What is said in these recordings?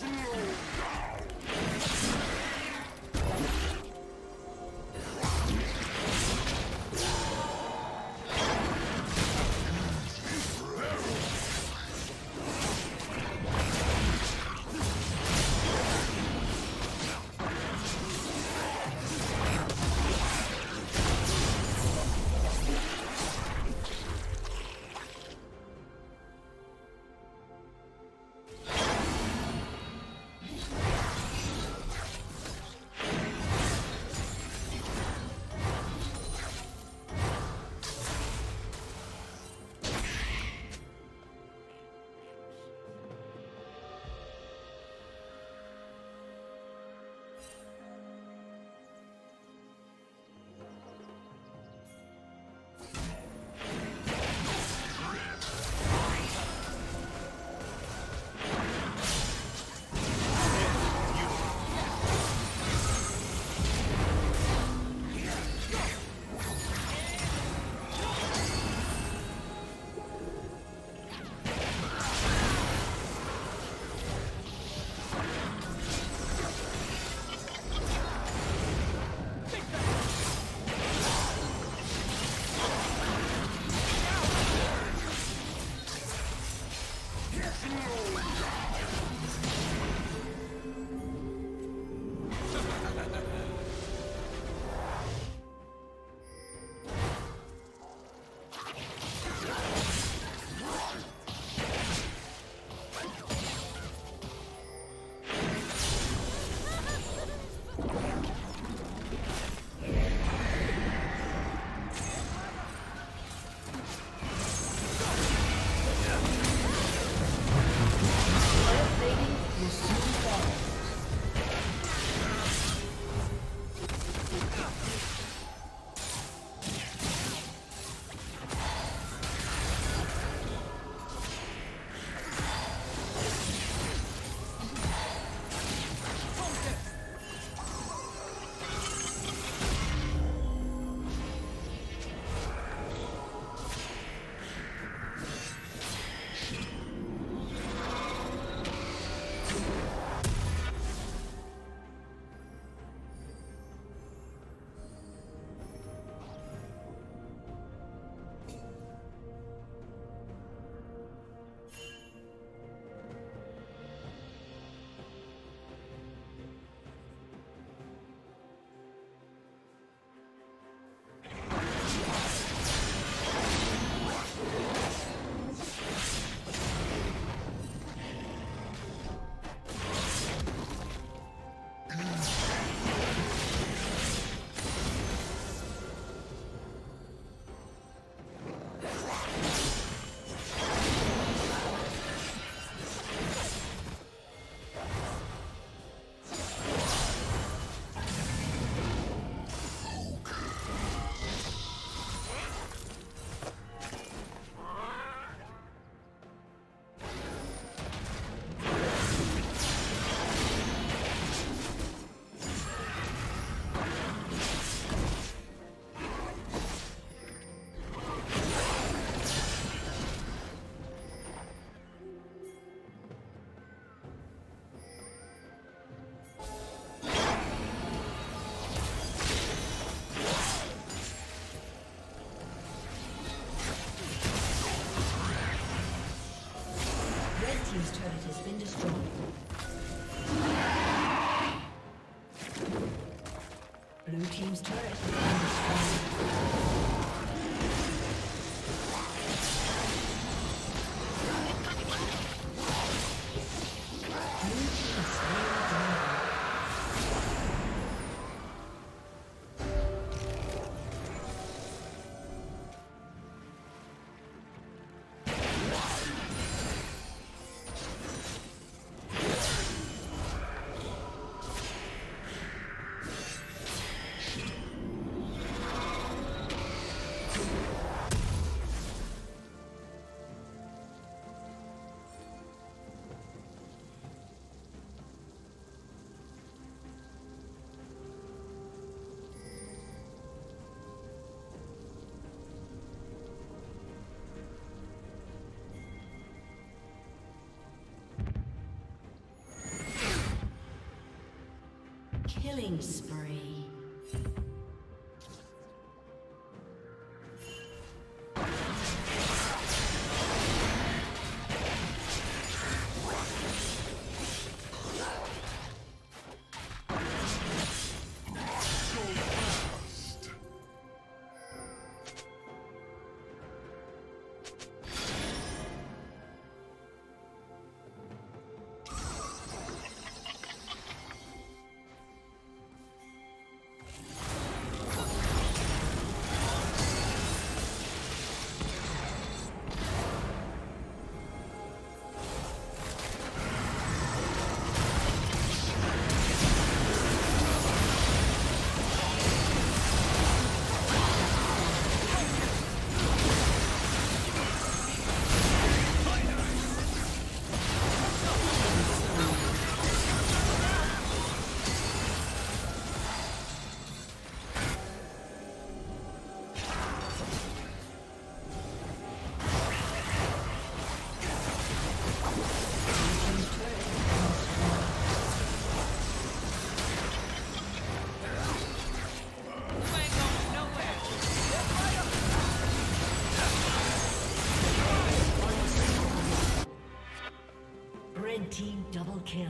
Blue team's turret has been destroyed. Blue team is slowing down. Killing spree. Team double kill.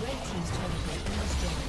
Red team's turret has been destroyed.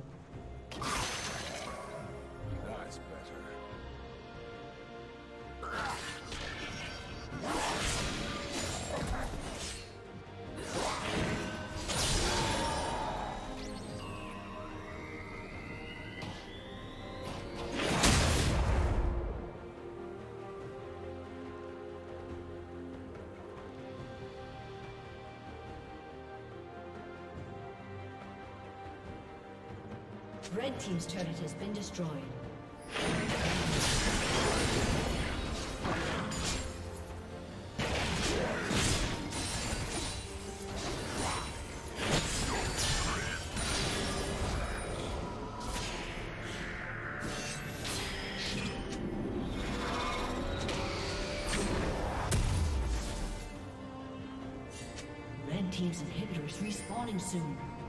That's better. Red team's turret has been destroyed. Red team's inhibitors respawning soon.